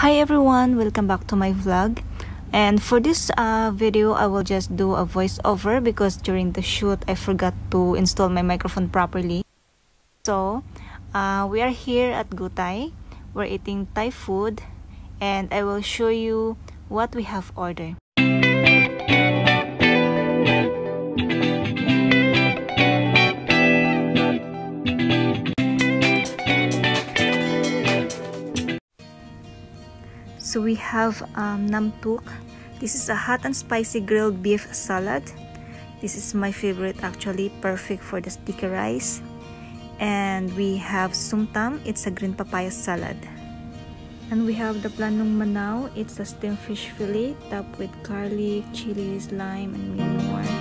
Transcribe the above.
Hi everyone, welcome back to my vlog. And for this video, I will just do a voiceover because during the shoot I forgot to install my microphone properly. So we are here at Go Thai. We're eating Thai food and I will show you what we have ordered. So we have Nam Tuk. This is a hot and spicy grilled beef salad. This is my favorite actually, perfect for the sticky rice. And we have Som Tam. It's a green papaya salad. And we have the Plang Nong Manao. It's a steamed fish fillet topped with garlic, chilies, lime, and many more.